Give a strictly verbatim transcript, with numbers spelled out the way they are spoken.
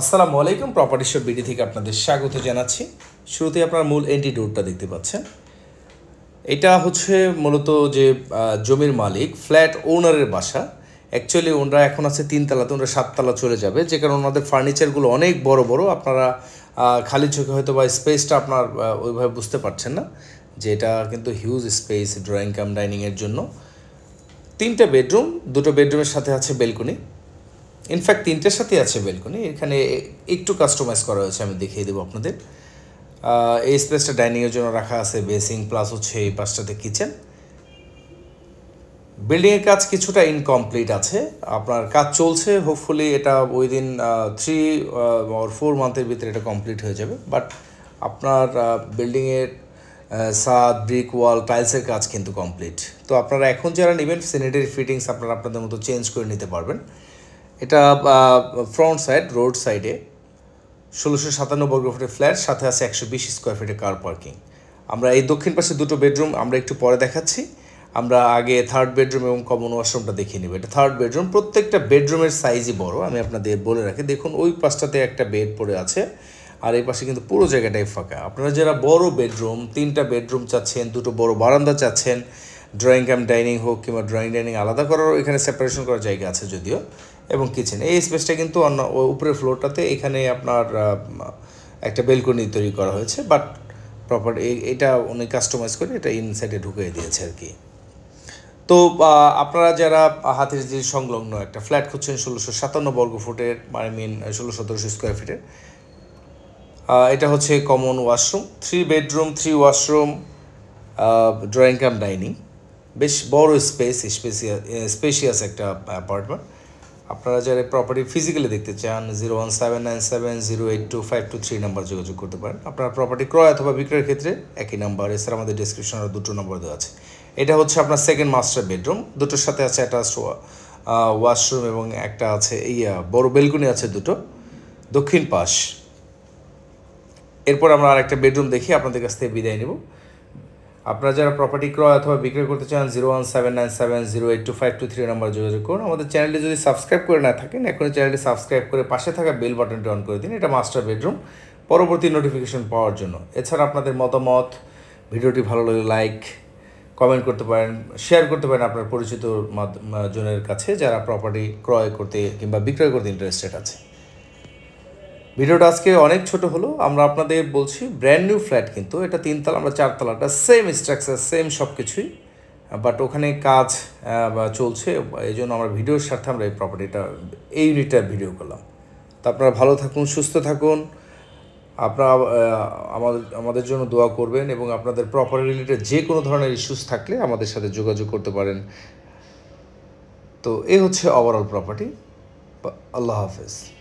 আসসালামু আলাইকুম property shop BD থেকে আপনাদের স্বাগত জানাচ্ছি। শুরুতে আপনারা মূল অ্যান্টিটিউডটা দেখতে পাচ্ছেন। এটা হচ্ছে মূলত যে জমির মালিক ফ্ল্যাট ওনারের বাসা। অ্যাকচুয়ালি ওনারা এখন আছে তিনতলাতে, ওনারা সাততলা চলে যাবে, যে কারণে ওনাদের ফার্নিচারগুলো অনেক বড় বড়। আপনারা খালি চোখে হয়তো বা স্পেসটা আপনার ওইভাবে বুঝতে পারছেন না যে এটা কিন্তু হিউজ স্পেস ড্রয়িং কাম ডাইনিংয়ের জন্য। তিনটে বেডরুম, দুটো বেডরুমের সাথে আছে বেলকনি, ইনফ্যাক্ট তিনটের সাথে আছে বেলকনি। এখানে একটু কাস্টমাইজ করা হয়েছে, আমি দেখিয়ে দেবো আপনাদের। এই স্পেসটা ডাইনিংয়ের জন্য রাখা আছে, বেসিং প্লাস হচ্ছে এই পাশটাতে কিচেন। বিল্ডিংয়ের কাজ কিছুটা ইনকমপ্লিট আছে, আপনার কাজ চলছে। হোপফুলি এটা উইদিন থ্রি অর ফোর মান্থের ভিতরে এটা কমপ্লিট হয়ে যাবে। বাট আপনার বিল্ডিংয়ের সাদ, ব্রিক ওয়াল, টাইলসের কাজ কিন্তু কমপ্লিট। তো আপনারা এখন যারা নেবেন, স্যানিটারি ফিটিংস আপনারা আপনাদের মতো চেঞ্জ করে নিতে পারবেন। এটা ফ্রন্ট সাইড, রোড সাইডে ষোলোশো সাতান্ন বর্গফুটের ফ্ল্যাট, সাথে আছে একশো বিশ স্কোয়ার ফিটের কার পার্কিং। আমরা এই দক্ষিণ পাশে দুটো বেডরুম আমরা একটু পরে দেখাচ্ছি। আমরা আগে থার্ড বেডরুম এবং কমন ওয়াশরুমটা দেখিয়ে নেব। এটা থার্ড বেডরুম, প্রত্যেকটা বেডরুমের সাইজই বড়। আমি আপনাদের বলে রাখি, দেখুন ওই পাশটাতে একটা বেড পড়ে আছে, আর এই পাশে কিন্তু পুরো জায়গাটাই ফাঁকা। আপনারা যারা বড় বেডরুম, তিনটা বেডরুম চাচ্ছেন, দুটো বড় বারান্দা চাচ্ছেন, ড্রয়িং কাম ডাইনিং হোক কিংবা ড্রয়িং ডাইনিং আলাদা করারও এখানে সেপারেশন করার জায়গা আছে যদিও, এবং কিচেন, এই স্পেসটা কিন্তু অন্য উপরের ফ্লোরটাতে এখানে আপনার একটা বেলকনি তৈরি করা হয়েছে। বাট প্রপার এটা উনি কাস্টমাইজ করে এটা ইনসাইডে ঢুকিয়ে দিয়েছে আর কি। তো আপনারা যারা হাতের যে সংলগ্ন একটা ফ্ল্যাট খুঁজছেন ষোলোশো সাতান্ন বর্গ ফুটের, আই মিন ষোলো সতেরোশো স্কোয়ার ফিটের, এটা হচ্ছে common washroom, three bedroom, three washroom, drawing cum dining, বেশ বড় স্পেস, স্পেসিয়াস স্পেশিয়াস একটা অ্যাপার্টমেন্ট। আপনারা যারা প্রপার্টি ফিজিক্যালি দেখতে চান, zero one seven nine seven zero eight two five two three number যোগাযোগ করতে পারেন। আপনার প্রপার্টি ক্রয় অথবা বিক্রয়ের ক্ষেত্রে একই নাম্বার, এছাড়া আমাদের ডিসক্রিপশনে দুটো নম্বর দেওয়া আছে। এটা হচ্ছে আপনার সেকেন্ড মাস্টার বেডরুম, দুটোর সাথে আছে অ্যাটাচড ওয়াশরুম এবং একটা আছে ইয়া বড় বেলকনি আছে, দুটো দক্ষিণ পাশ। এরপর আমরা আরেকটা বেডরুম দেখি, আপনাদের কাছ থেকে বিদায় নেব। আপনারা যারা প্রপার্টি ক্রয় অথবা বিক্রয় করতে চান, zero one seven nine seven zero eight two five two three number যোগাযোগ করুন। আমাদের চ্যানেলটি যদি সাবস্ক্রাইব করে না থাকেন, এখনই চ্যানেলটি সাবস্ক্রাইব করে পাশে থাকা বেল বাটনটি অন করে দিন। এটা মাস্টার বেডরুম, পরবর্তী নোটিফিকেশন পাওয়ার জন্য। এছাড়া আপনাদের মতামত, ভিডিওটি ভালো লাগলে লাইক কমেন্ট করতে পারেন, শেয়ার করতে পারেন আপনার পরিচিত জনের কাছে যারা প্রপার্টি ক্রয় করতে কিংবা বিক্রয় করতে ইন্টারেস্টেড আছে। ভিডিওটা আজকে অনেক ছোট হলো। আমরা আপনাদের বলছি ব্র্যান্ড নিউ ফ্ল্যাট, কিন্তু এটা তিনতলা, আমরা চারতলাটা সেম স্ট্রাকচার, সেম সব কিছুই, বাট ওখানে কাজ চলছে। এই জন্য আমরা ভিডিওর স্বার্থে আমরা এই প্রপার্টিটা, এই ইউনিটটার ভিডিও করলাম। তো আপনারা ভালো থাকুন, সুস্থ থাকুন, আপনারা আমাদের আমাদের জন্য দোয়া করবেন, এবং আপনাদের প্রপার্টি রিলেটেড যে কোনো ধরনের ইস্যুস থাকলে আমাদের সাথে যোগাযোগ করতে পারেন। তো এই হচ্ছে ওভারঅল প্রপার্টি। আল্লাহ হাফেজ।